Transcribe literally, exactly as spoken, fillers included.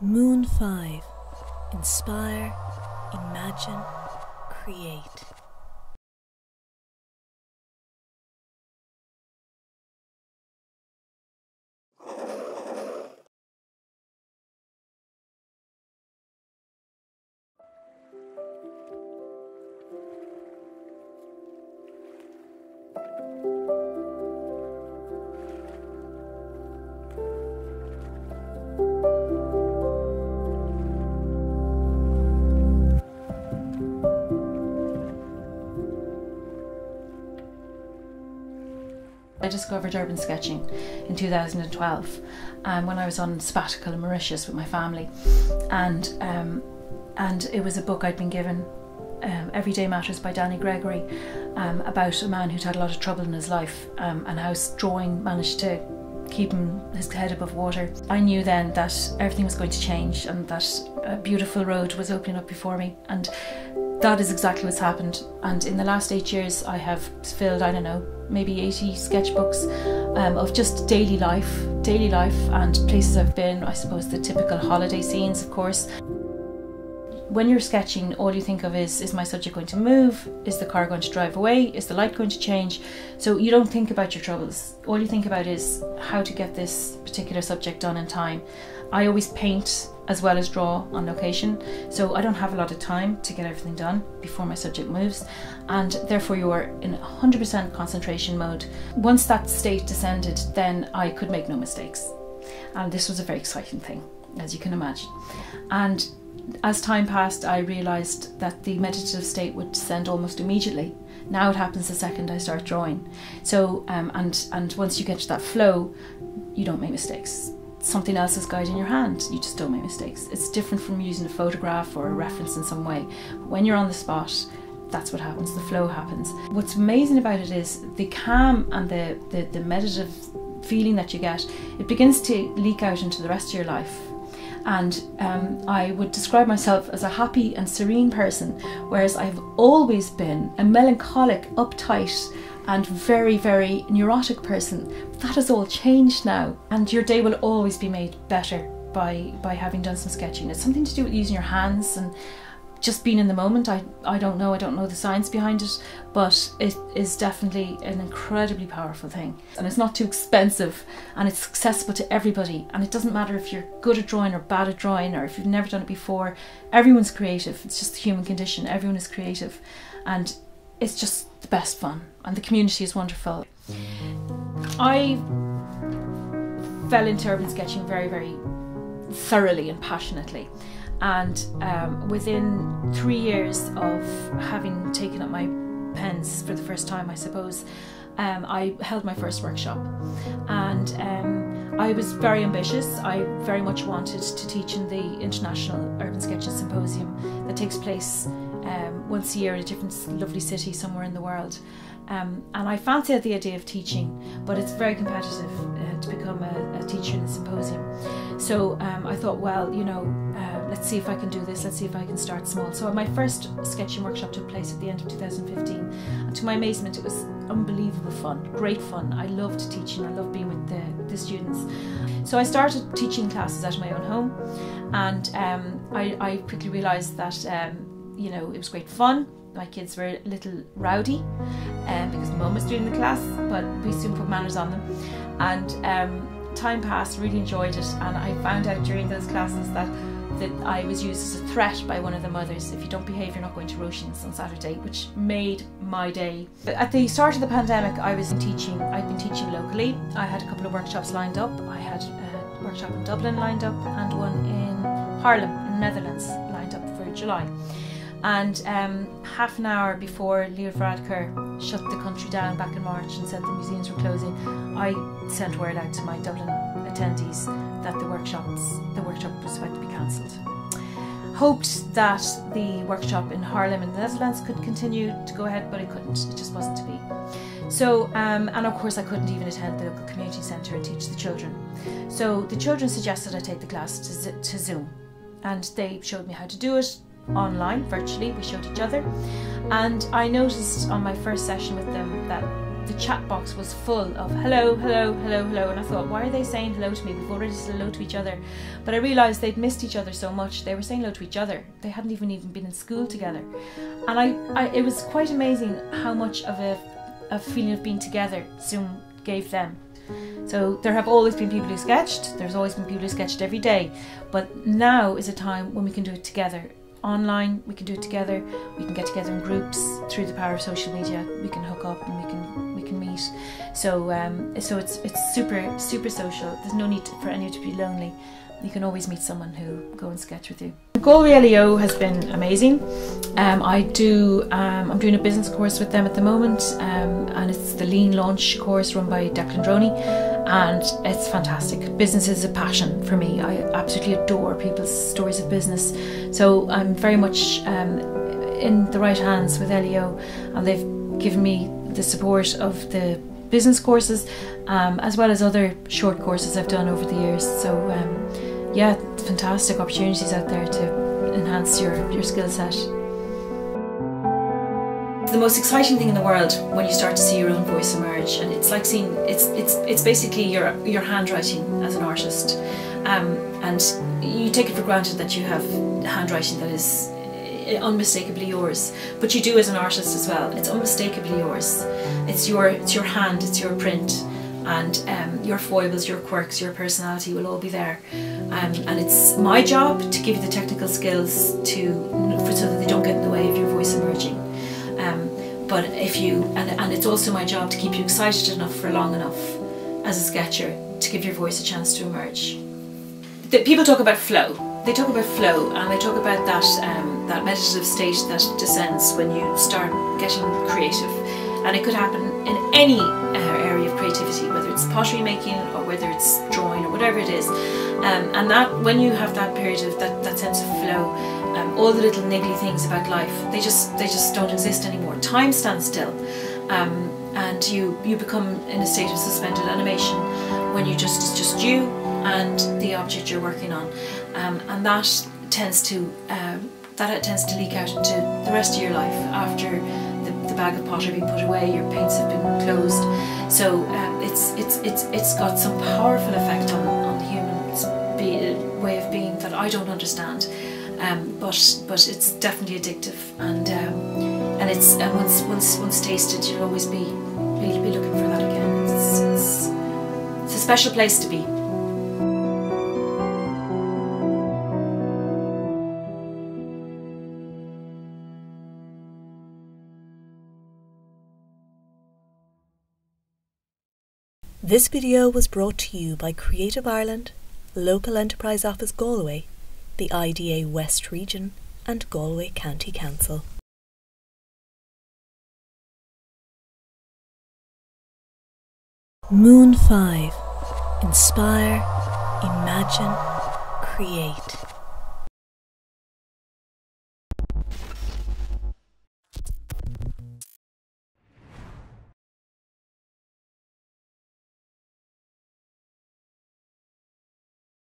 Moon five. Inspire, imagine, create. I discovered urban sketching in two thousand twelve um, when I was on sabbatical in Mauritius with my family, and um, and it was a book I'd been given, um, Everyday Matters by Danny Gregory, um, about a man who'd had a lot of trouble in his life, um, and how drawing managed to keep him, his head above water. I knew then that everything was going to change and that a beautiful road was opening up before me, and that is exactly what's happened. And in the last eight years I have filled, I don't know, maybe eighty sketchbooks um, of just daily life, daily life and places I've been, I suppose the typical holiday scenes, of course. When you're sketching, all you think of is, is my subject going to move? Is the car going to drive away? Is the light going to change? So you don't think about your troubles. All you think about is how to get this particular subject done in time. I always paint as well as draw on location, so I don't have a lot of time to get everything done before my subject moves, and therefore you are in one hundred percent concentration mode. Once that state descended, then I could make no mistakes, and this was a very exciting thing, as you can imagine. And as time passed, I realised that the meditative state would descend almost immediately. Now it happens the second I start drawing. So um, and, and once you get to that flow, you don't make mistakes. Something else is guiding your hand, you just don't make mistakes. It's different from using a photograph or a reference in some way. When you're on the spot, that's what happens, the flow happens. What's amazing about it is the calm and the, the, the meditative feeling that you get, it begins to leak out into the rest of your life. And um, I would describe myself as a happy and serene person, whereas I've always been a melancholic, uptight, and very, very neurotic person. That has all changed now, and your day will always be made better by, by having done some sketching. It's something to do with using your hands and just being in the moment. I, I don't know, I don't know the science behind it, but it is definitely an incredibly powerful thing. And it's not too expensive, and it's accessible to everybody, and it doesn't matter if you're good at drawing or bad at drawing or if you've never done it before. Everyone's creative, it's just the human condition, everyone is creative, and it's just the best fun, and the community is wonderful. I fell into urban sketching very, very thoroughly and passionately, and um, within three years of having taken up my pens for the first time, I suppose, um, I held my first workshop, and um, I was very ambitious. I very much wanted to teach in the International Urban Sketching Symposium that takes place Um, once a year in a different lovely city somewhere in the world, um, and I fancied the idea of teaching, but it's very competitive uh, to become a, a teacher in a symposium. So um, I thought, well, you know, uh, let's see if I can do this, let's see if I can start small. So my first sketching workshop took place at the end of two thousand fifteen, and to my amazement it was unbelievable fun, great fun. I loved teaching, I loved being with the, the students. So I started teaching classes out of my own home, and um, I, I quickly realised that um, you know, it was great fun. My kids were a little rowdy um, because mum was doing the class, but we soon put manners on them. And um, time passed, really enjoyed it, and I found out during those classes that, that I was used as a threat by one of the mothers. If you don't behave, you're not going to Roisin's on Saturday, which made my day. But at the start of the pandemic, I was teaching. I'd been teaching locally. I had a couple of workshops lined up. I had a workshop in Dublin lined up and one in Haarlem, in the Netherlands, lined up for July. And um, half an hour before Leo Varadkar shut the country down back in March and said the museums were closing, I sent word out to my Dublin attendees that the workshops, the workshop was about to be cancelled. Hoped that the workshop in Haarlem in the Netherlands could continue to go ahead, but it couldn't, it just wasn't to be. So, um, and of course I couldn't even attend the local community centre and teach the children. So the children suggested I take the class to, to Zoom, and they showed me how to do it. Online, virtually, we showed each other, and I noticed on my first session with them that the chat box was full of hello, hello, hello, hello, and I thought, why are they saying hello to me? We've already said hello to each other. But I realised they'd missed each other so much. They were saying hello to each other. They hadn't even even been in school together. And I, I it was quite amazing how much of a, a feeling of being together Zoom gave them. So there have always been people who sketched, there's always been people who sketched every day, but now is a time when we can do it together. Online, we can do it together, we can get together in groups, through the power of social media, we can hook up and we can we can meet. So um, so it's it's super, super social. There's no need for anyone to be lonely. You can always meet someone who'll go and sketch with you. Galway L E O has been amazing. Um, I do, um, I'm doing a business course with them at the moment, um, and it's the Lean Launch course run by Declan Droni, and it's fantastic. Business is a passion for me. I absolutely adore people's stories of business, so I'm very much um, in the right hands with L E O, and they've given me the support of the business courses, um, as well as other short courses I've done over the years. So. Um, Yeah, fantastic opportunities out there to enhance your, your skill set. The most exciting thing in the world when you start to see your own voice emerge, and it's like seeing, it's it's it's basically your your handwriting as an artist, um, and you take it for granted that you have handwriting that is unmistakably yours, but you do as an artist as well. It's unmistakably yours. It's your it's your hand. It's your print. And um, your foibles, your quirks, your personality will all be there. Um, and it's my job to give you the technical skills to, for, so that they don't get in the way of your voice emerging. Um, but if you, and, and it's also my job to keep you excited enough for long enough as a sketcher to give your voice a chance to emerge. The, people talk about flow. They talk about flow, and they talk about that, um, that meditative state that descends when you start getting creative. And it could happen in any uh, area of creativity, whether it's pottery making or whether it's drawing or whatever it is. Um, and that, when you have that period of that, that sense of flow, um, all the little niggly things about life, they just they just don't exist anymore. Time stands still, um, and you you become in a state of suspended animation when you just it's just you and the object you're working on, um, and that tends to um, that tends to leak out into the rest of your life after. The bag of pottery being put away, your paints have been closed, so um, it's it's it's it's got some powerful effect on on the human way of being that I don't understand, um, but but it's definitely addictive, and um, and it's and once once once tasted, you'll always be you'll be looking for that again. It's, it's, it's a special place to be. This video was brought to you by Creative Ireland, Local Enterprise Office Galway, the I D A West Region and Galway County Council. Múin five. Inspire, imagine, create.